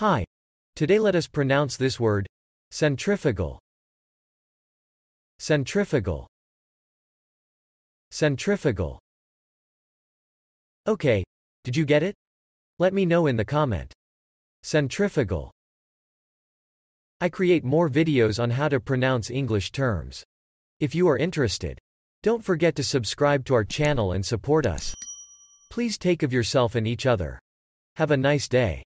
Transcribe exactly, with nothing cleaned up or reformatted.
Hi. Today let us pronounce this word, centrifugal. Centrifugal. Centrifugal. Okay, did you get it? Let me know in the comment. Centrifugal. I create more videos on how to pronounce English terms. If you are interested, don't forget to subscribe to our channel and support us. Please take care of yourself and each other. Have a nice day.